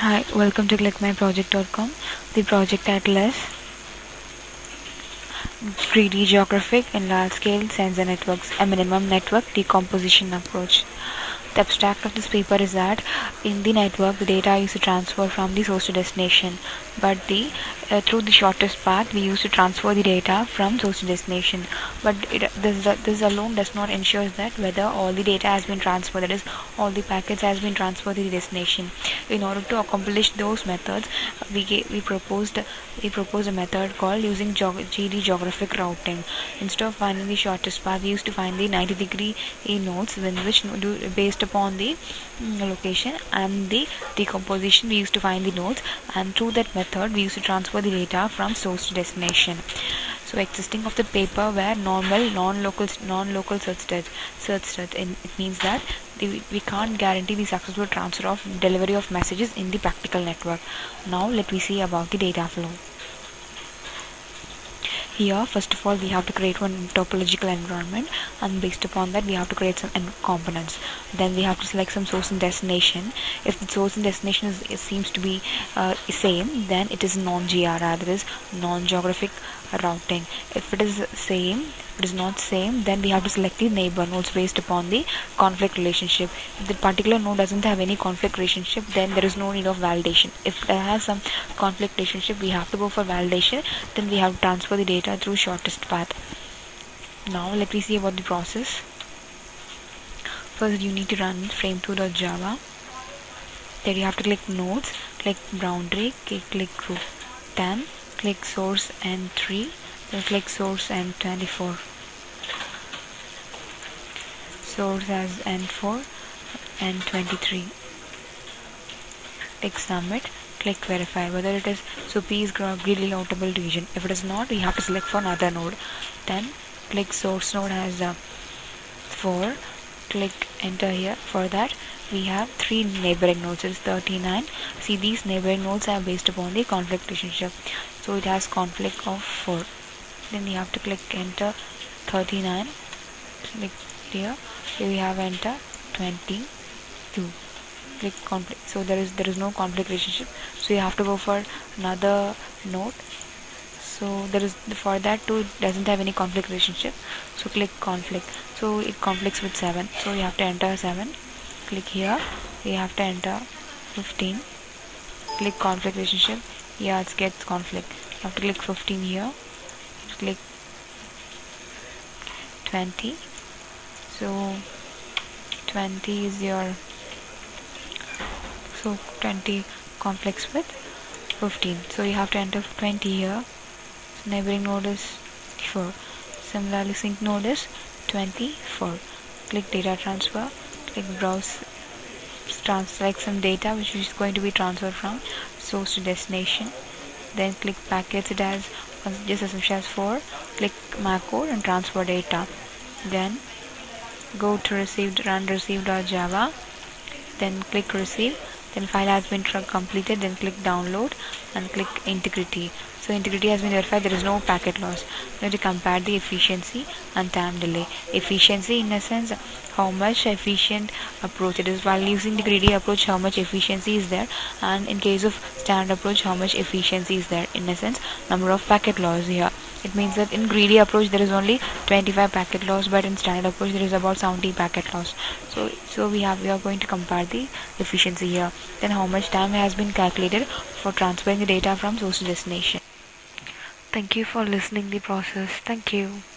Hi, welcome to clickmyproject.com. The project title is GD Geographic and Large Scale Sensor Networks, a Minimum Network Decomposition Approach. The abstract of this paper is that in the network the data is transferred from the source to destination, but through the shortest path we used to transfer the data from source to destination, but this alone does not ensure that whether all the data has been transferred, that is all the packets has been transferred to the destination. In order to accomplish those methods, we proposed a method called using GD Geographic Routing. Instead of finding the shortest path, we used to find the 90-degree nodes, in which based upon the location and the decomposition we used to find the nodes, and through that method we used to transfer the data from source to destination. So existing of the paper were normal non-local search stats, and it means that we can't guarantee the successful transfer of delivery of messages in the practical network. Now let me see about the data flow. Here, first of all, we have to create one topological environment, and based upon that we have to create some components. Then we have to select some source and destination. If the source and destination seems to be same, then it is non-GRR, that is non-geographic routing. If it is same, it is not same, then we have to select the neighbor nodes based upon the conflict relationship. If the particular node doesn't have any conflict relationship, then there is no need of validation. If there has some conflict relationship, we have to go for validation. Then we have to transfer the data through shortest path. Now let me see about the process. First, you need to run frame2.java. There you have to click nodes, click boundary, click group 10, click source and 3, then click source and 24. Source as N4 and 23. Click submit, click verify whether it is P is greedily routable to region. If it is not, we have to select for another node. Then click source node as 4, click enter here. For that we have 3 neighboring nodes, it is 39. See, these neighboring nodes are based upon the conflict relationship, so it has conflict of 4. Then you have to click enter 39, click here. Here we have enter 22, click conflict. So there is no conflict relationship, so you have to go for another node. So for that too, it doesn't have any conflict relationship, so click conflict. So it conflicts with 7, so you have to enter 7, click here. You have to enter 15, click conflict relationship. Yeah, it gets conflict. You have to click 15 here, click 20. So 20 is your, so 20 conflicts with 15, so you have to enter 20 here. So neighboring node is 4, similarly sync node is 24. Click data transfer, click browse, select some data which is going to be transferred from source to destination. Then click packets, it has just assumption as 4, click macro and transfer data. Then go to run receive.java, then click receive, then file has been completed, then click download and click integrity. So integrity has been verified, there is no packet loss. We have to compare the efficiency and time delay. Efficiency in a sense, how much efficient approach it is, while using the greedy approach how much efficiency is there, and in case of standard approach how much efficiency is there, in a sense number of packet loss here. It means that in greedy approach there is only 25 packet loss, but in standard approach there is about 70 packet loss. So we are going to compare the efficiency here. Then how much time has been calculated for transferring the data from source to destination. Thank you for listening the process. Thank you.